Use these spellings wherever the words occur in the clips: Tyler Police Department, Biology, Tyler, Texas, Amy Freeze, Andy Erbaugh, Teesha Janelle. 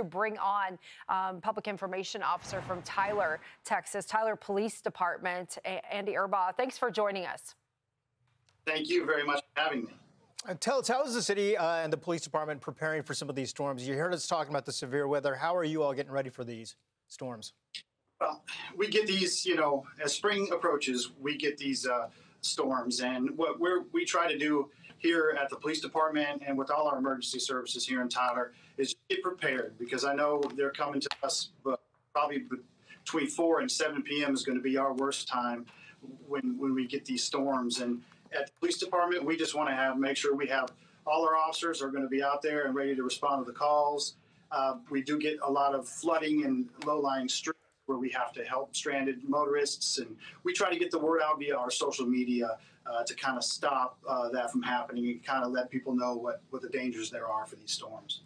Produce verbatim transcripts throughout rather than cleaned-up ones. want to bring on um, public information officer from Tyler, Texas, Tyler Police Department, A- Andy Erbaugh. Thanks for joining us. Thank you very much for having me. And tell us, how is the city uh, and the police department preparing for some of these storms? You heard us talking about the severe weather. How are you all getting ready for these storms? Well, we get these, you know, as spring approaches, we get these uh, storms. And what we're, we try to do here at the police department and with all our emergency services here in Tyler is get prepared, because I know they're coming to us, but probably between four and seven p m is going to be our worst time when, when we get these storms. And at the police department, we just want to have make sure we have all our officers are going to be out there and ready to respond to the calls. Uh, we do get a lot of flooding in low-lying streets where we have to help stranded motorists, and we try to get the word out via our social media uh, to kind of stop uh, that from happening and kind of let people know what, what the dangers there are for these storms.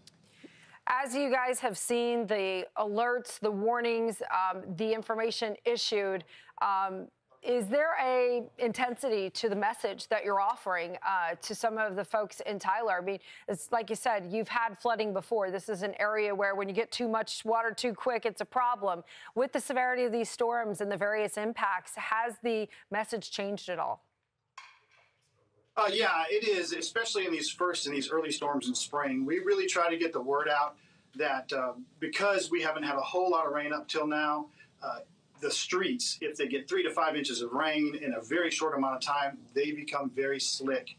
As you guys have seen, the alerts, the warnings, um, the information issued, um, is there a intensity to the message that you're offering uh, to some of the folks in Tyler? I mean, it's like you said, you've had flooding before. This is an area where when you get too much water too quick, it's a problem. With the severity of these storms and the various impacts, has the message changed at all? Uh, yeah, it is, especially in these first, in these early storms in spring. We really try to get the word out that uh, because we haven't had a whole lot of rain up till now, uh, the streets, if they get three to five inches of rain in a very short amount of time, they become very slick.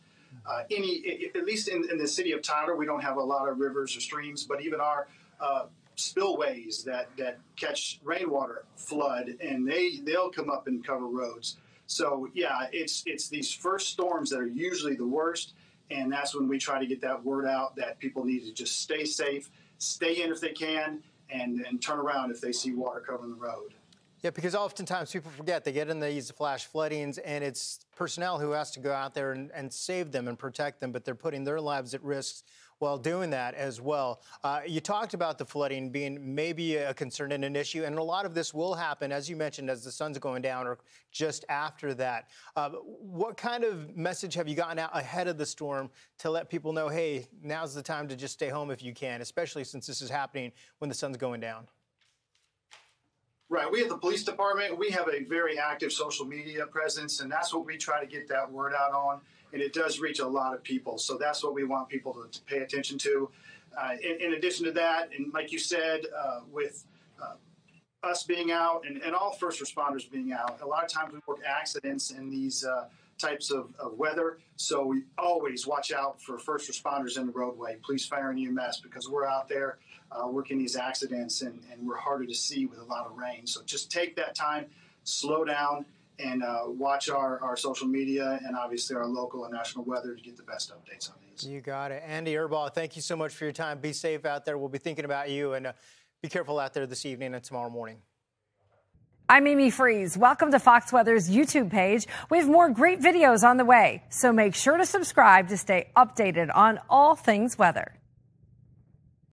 Uh, any, at least in, in the city of Tyler, we don't have a lot of rivers or streams, but even our uh, spillways that, that catch rainwater flood, and they, they'll come up and cover roads. So, yeah, it's, it's these first storms that are usually the worst, and that's when we try to get that word out that people need to just stay safe, stay in if they can, and, and turn around if they see water covering the road. Yeah, because oftentimes people forget, they get in these flash floodings, and it's personnel who has to go out there and, and save them and protect them, but they're putting their lives at risk while doing that as well. Uh, you talked about the flooding being maybe a concern and an issue, and a lot of this will happen, as you mentioned, as the sun's going down or just after that. Uh, what kind of message have you gotten out ahead of the storm to let people know, hey, now's the time to just stay home if you can, especially since this is happening when the sun's going down? Right. We at the police department, we have a very active social media presence, and that's what we try to get that word out on. And it does reach a lot of people. So that's what we want people to, to pay attention to. Uh, in, in addition to that, and like you said, uh, with uh, us being out and, and all first responders being out, a lot of times we work accidents in these uh, types of, of weather. So we always watch out for first responders in the roadway, police, fire, and E M S, because we're out there uh, working these accidents, and, and we're harder to see with a lot of rain. So just take that time, slow down, and uh, watch our, our social media and obviously our local and national weather to get the best updates on these. You got it. Andy Erbaugh, thank you so much for your time. Be safe out there. We'll be thinking about you, and uh, be careful out there this evening and tomorrow morning. I'm Amy Freeze. Welcome to Fox Weather's YouTube page. We have more great videos on the way, so make sure to subscribe to stay updated on all things weather.